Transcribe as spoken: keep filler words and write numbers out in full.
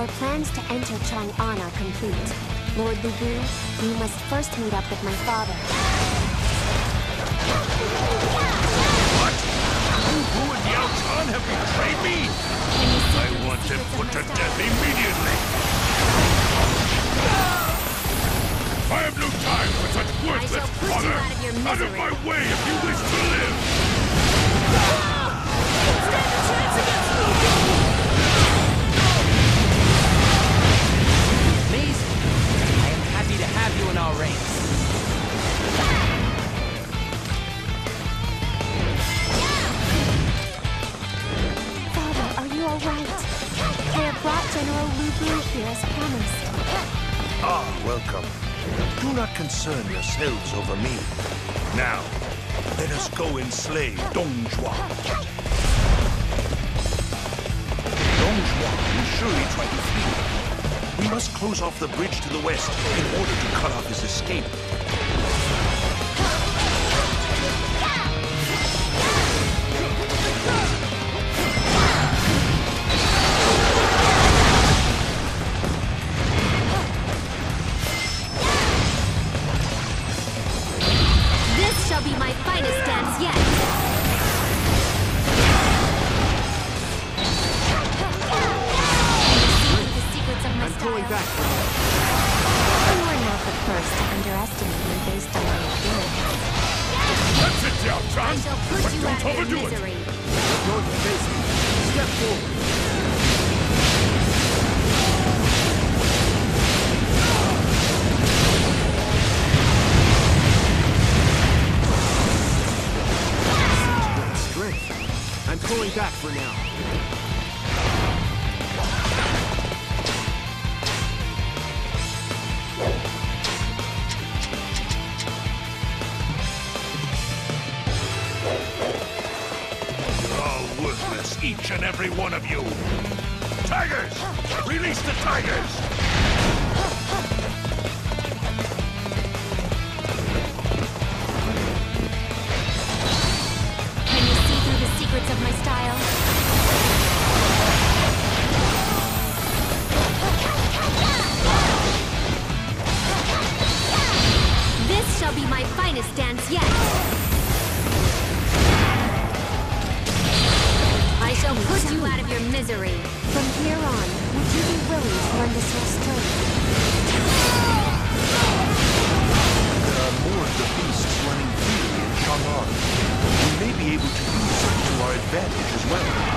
Our plans to enter Chang'an are complete. Lord Buhu, you must first meet up with my father. What? Buhu and Yao Chan have betrayed me? I want them put to death immediately. I have no time for such worthless honor. Out, out of my way if you wish to live. Stand a chance against me. To have you in our ranks. Father, are you alright? I have brought General Wu Hu here as promised. Ah, welcome. Do not concern yourselves over me. Now, let us go and slay Dong Zhuo. Dong Zhuo will surely try to flee. We must close off the bridge to the west in order to cut off his escape. This shall be my finest dance yet! Going back. You are not the first to underestimate me based on my appearance. That's it, Yao Chan! I shall push but you out of your misery. Don't face me. Step forward. Strength. I'm pulling back for now. Each and every one of you. Tigers! Release the tigers! Can you see through the secrets of my style? This shall be my finest dance yet! I'll push you out of your misery. From here on, would you be willing to lend us your strength? There are more of the beasts running freely in Chang'an. We may be able to use them to our advantage as well.